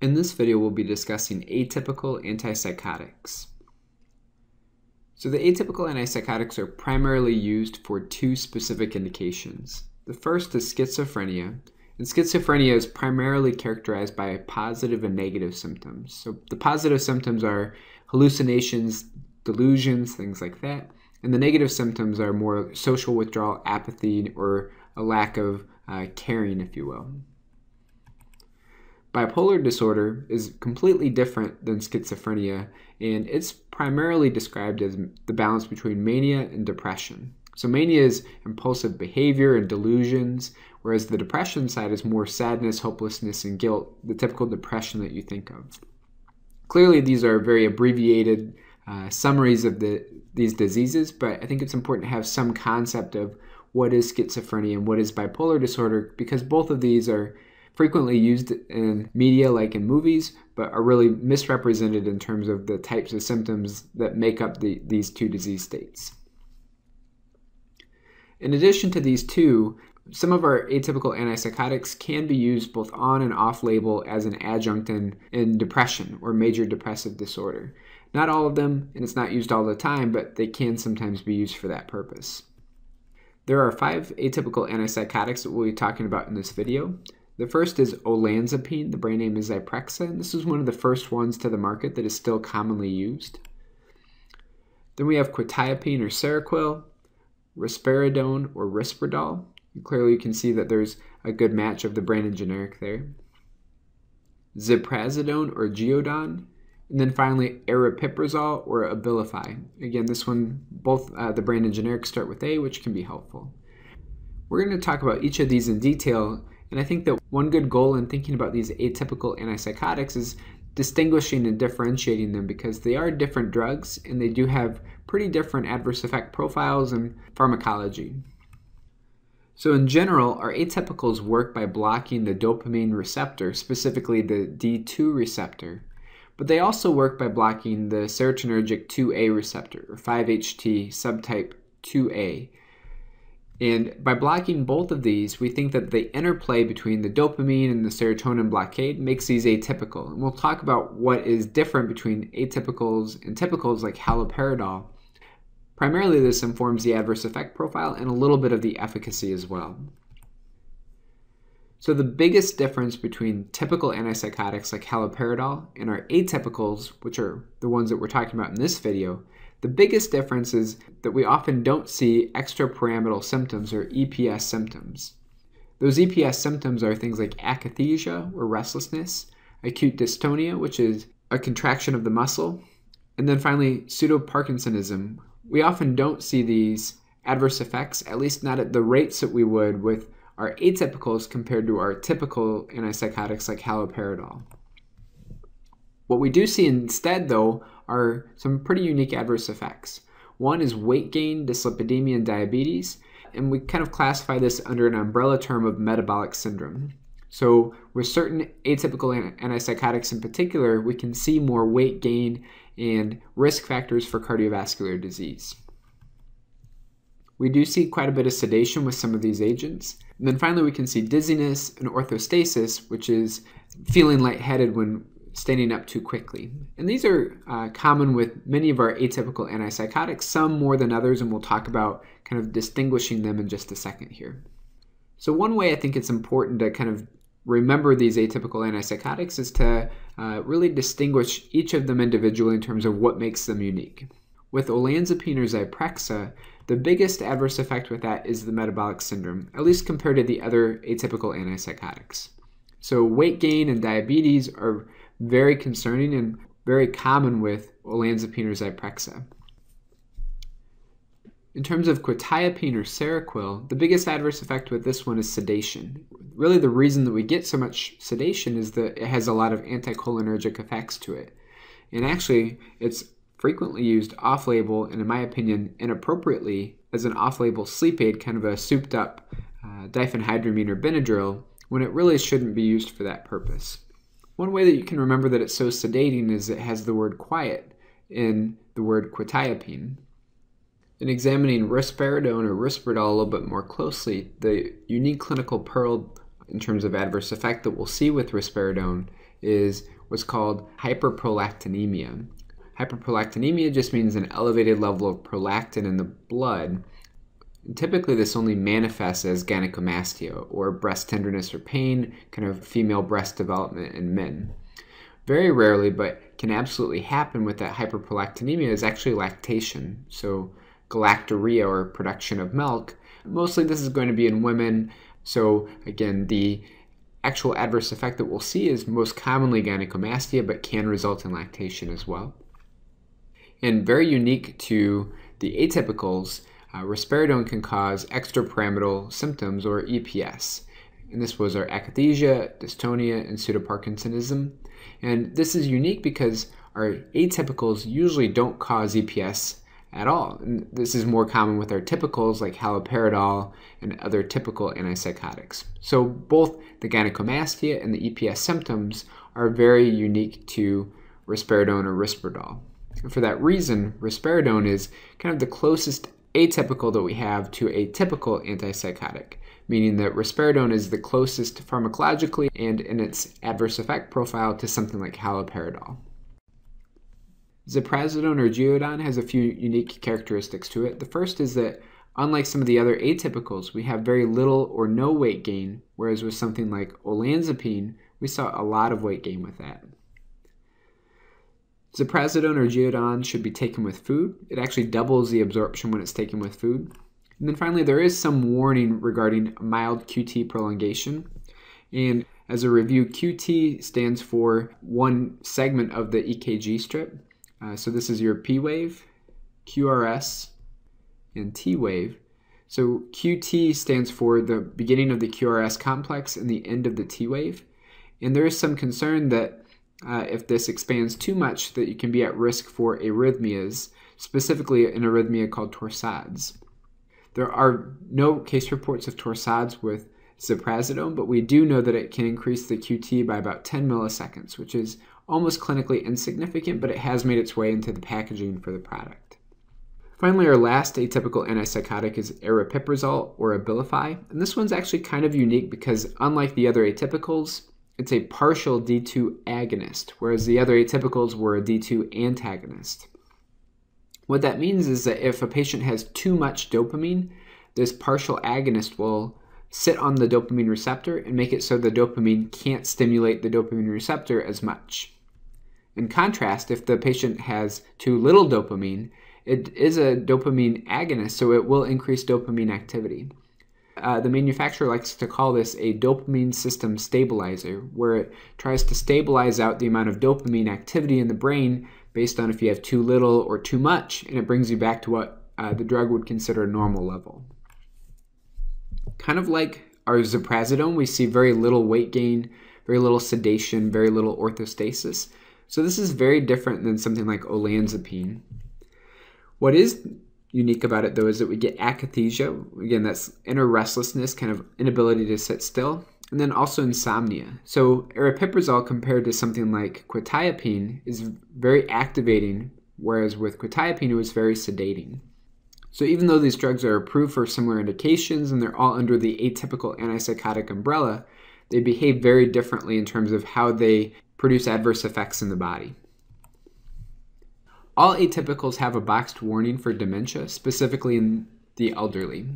In this video, we'll be discussing atypical antipsychotics. So the atypical antipsychotics are primarily used for two specific indications. The first is schizophrenia, and schizophrenia is primarily characterized by positive and negative symptoms. So the positive symptoms are hallucinations, delusions, things like that, and the negative symptoms are more social withdrawal, apathy, or a lack of caring, if you will. Bipolar disorder is completely different than schizophrenia, and it's primarily described as the balance between mania and depression. So mania is impulsive behavior and delusions, whereas the depression side is more sadness, hopelessness, and guilt, the typical depression that you think of. Clearly, these are very abbreviated summaries of these diseases, but I think it's important to have some concept of what is schizophrenia and what is bipolar disorder, because both of these are frequently used in media like in movies, but are really misrepresented in terms of the types of symptoms that make up these two disease states. In addition to these two, some of our atypical antipsychotics can be used both on and off label as an adjunct in depression or major depressive disorder. Not all of them, and it's not used all the time, but they can sometimes be used for that purpose. There are 5 atypical antipsychotics that we'll be talking about in this video. The first is olanzapine. The brand name is Zyprexa, and this is one of the first ones to the market that is still commonly used. Then we have quetiapine or Seroquel, risperidone or Risperdal. And clearly you can see that there's a good match of the brand and generic there. Ziprasidone or Geodon, and then finally aripiprazole or Abilify. Again, this one, both the brand and generic start with A, which can be helpful. We're going to talk about each of these in detail. And I think that one good goal in thinking about these atypical antipsychotics is distinguishing and differentiating them, because they are different drugs and they do have pretty different adverse effect profiles and pharmacology. So in general, our atypicals work by blocking the dopamine receptor, specifically the D2 receptor, but they also work by blocking the serotonergic 2A receptor, or 5-HT subtype 2A. And by blocking both of these, we think that the interplay between the dopamine and the serotonin blockade makes these atypical. And we'll talk about what is different between atypicals and typicals like haloperidol. Primarily, this informs the adverse effect profile and a little bit of the efficacy as well. So the biggest difference between typical antipsychotics like haloperidol and our atypicals, which are the ones that we're talking about in this video, the biggest difference is that we often don't see extrapyramidal symptoms or EPS symptoms. Those EPS symptoms are things like akathisia or restlessness, acute dystonia, which is a contraction of the muscle, and then finally pseudoparkinsonism. We often don't see these adverse effects, at least not at the rates that we would with our atypicals compared to our typical antipsychotics like haloperidol. What we do see instead, though, are some pretty unique adverse effects. One is weight gain, dyslipidemia, and diabetes, and we kind of classify this under an umbrella term of metabolic syndrome. So with certain atypical antipsychotics in particular, we can see more weight gain and risk factors for cardiovascular disease. We do see quite a bit of sedation with some of these agents. And then finally, we can see dizziness and orthostasis, which is feeling lightheaded when standing up too quickly. And these are common with many of our atypical antipsychotics, some more than others, and we'll talk about kind of distinguishing them in just a second here. So one way I think it's important to kind of remember these atypical antipsychotics is to really distinguish each of them individually in terms of what makes them unique. With olanzapine or Zyprexa, the biggest adverse effect with that is the metabolic syndrome, at least compared to the other atypical antipsychotics. So weight gain and diabetes are very concerning and very common with olanzapine or Zyprexa. In terms of quetiapine or Seroquel, the biggest adverse effect with this one is sedation. Really the reason that we get so much sedation is that it has a lot of anticholinergic effects to it. And actually, it's frequently used off-label and, in my opinion, inappropriately as an off-label sleep aid, kind of a souped-up diphenhydramine or Benadryl, when it really shouldn't be used for that purpose. One way that you can remember that it's so sedating is it has the word quiet in the word quetiapine. In examining risperidone or Risperdal a little bit more closely, the unique clinical pearl in terms of adverse effect that we'll see with risperidone is what's called hyperprolactinemia. Hyperprolactinemia just means an elevated level of prolactin in the blood. Typically this only manifests as gynecomastia or breast tenderness or pain, kind of female breast development in men. Very rarely, but can absolutely happen with that hyperprolactinemia, is actually lactation. So galactorrhea or production of milk. Mostly this is going to be in women. So again, the actual adverse effect that we'll see is most commonly gynecomastia, but can result in lactation as well. And very unique to the atypicals, risperidone can cause extrapyramidal symptoms or EPS. And this was our akathisia, dystonia, and pseudoparkinsonism. And this is unique because our atypicals usually don't cause EPS at all. And this is more common with our typicals like haloperidol and other typical antipsychotics. So both the gynecomastia and the EPS symptoms are very unique to risperidone or Risperdal. And for that reason, risperidone is kind of the closest atypical that we have to a typical antipsychotic, meaning that risperidone is the closest pharmacologically and in its adverse effect profile to something like haloperidol. Ziprasidone or Geodon has a few unique characteristics to it. The first is that unlike some of the other atypicals, we have very little or no weight gain, whereas with something like olanzapine, we saw a lot of weight gain with that. Ziprasidone or Geodon should be taken with food. It actually doubles the absorption when it's taken with food. And then finally, there is some warning regarding mild QT prolongation. And as a review, QT stands for one segment of the EKG strip. So this is your P wave, QRS, and T wave. So QT stands for the beginning of the QRS complex and the end of the T wave. And there is some concern that if this expands too much, that you can be at risk for arrhythmias, specifically an arrhythmia called torsades. There are no case reports of torsades with ziprasidone, but we do know that it can increase the QT by about 10 milliseconds, which is almost clinically insignificant, but it has made its way into the packaging for the product. Finally, our last atypical antipsychotic is aripiprazole or Abilify, and this one's actually kind of unique because unlike the other atypicals, it's a partial D2 agonist, whereas the other atypicals were a D2 antagonist. What that means is that if a patient has too much dopamine, this partial agonist will sit on the dopamine receptor and make it so the dopamine can't stimulate the dopamine receptor as much. In contrast, if the patient has too little dopamine, it is a dopamine agonist, so it will increase dopamine activity. The manufacturer likes to call this a dopamine system stabilizer, where it tries to stabilize out the amount of dopamine activity in the brain based on if you have too little or too much, and it brings you back to what the drug would consider a normal level. Kind of like our ziprasidone, we see very little weight gain, very little sedation, very little orthostasis. So this is very different than something like olanzapine. What is unique about it, though, is that we get akathisia. Again, that's inner restlessness, kind of inability to sit still, and then also insomnia. So aripiprazole compared to something like quetiapine is very activating, whereas with quetiapine it was very sedating. So even though these drugs are approved for similar indications and they're all under the atypical antipsychotic umbrella, they behave very differently in terms of how they produce adverse effects in the body. All atypicals have a boxed warning for dementia, specifically in the elderly.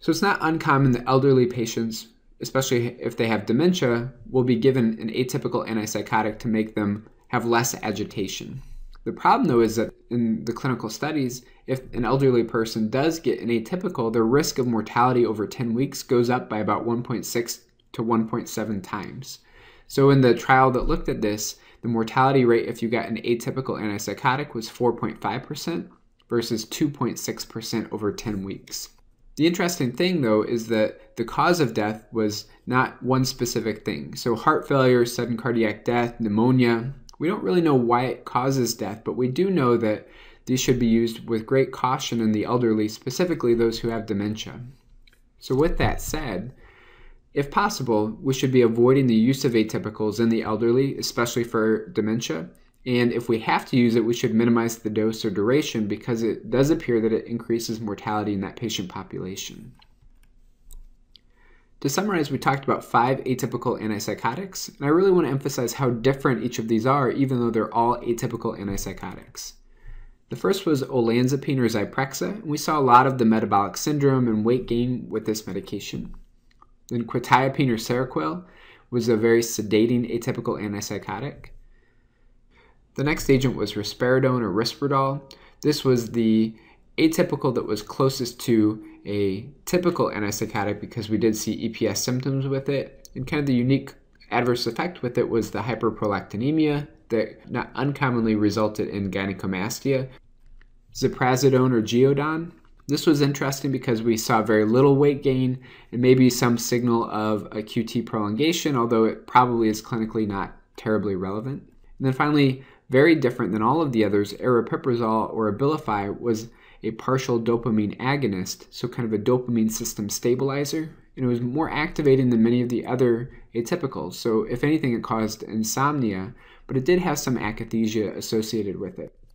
So it's not uncommon that elderly patients, especially if they have dementia, will be given an atypical antipsychotic to make them have less agitation. The problem, though, is that in the clinical studies, if an elderly person does get an atypical, their risk of mortality over 10 weeks goes up by about 1.6 to 1.7 times. So in the trial that looked at this, the mortality rate if you got an atypical antipsychotic was 4.5% versus 2.6% over 10 weeks. The interesting thing, though, is that the cause of death was not one specific thing. So heart failure, sudden cardiac death, pneumonia. We don't really know why it causes death, but we do know that these should be used with great caution in the elderly, specifically those who have dementia. So with that said, if possible, we should be avoiding the use of atypicals in the elderly, especially for dementia. And if we have to use it, we should minimize the dose or duration because it does appear that it increases mortality in that patient population. To summarize, we talked about 5 atypical antipsychotics, and I really want to emphasize how different each of these are, even though they're all atypical antipsychotics. The first was olanzapine or Zyprexa, and we saw a lot of the metabolic syndrome and weight gain with this medication. Then quetiapine or Seroquel was a very sedating atypical antipsychotic. The next agent was risperidone or Risperdal. This was the atypical that was closest to a typical antipsychotic because we did see EPS symptoms with it, and kind of the unique adverse effect with it was the hyperprolactinemia that not uncommonly resulted in gynecomastia. Ziprasidone or Geodon. This was interesting because we saw very little weight gain and maybe some signal of a QT prolongation, although it probably is clinically not terribly relevant. And then finally, very different than all of the others, aripiprazole or Abilify was a partial dopamine agonist, so kind of a dopamine system stabilizer, and it was more activating than many of the other atypicals. So if anything, it caused insomnia, but it did have some akathisia associated with it.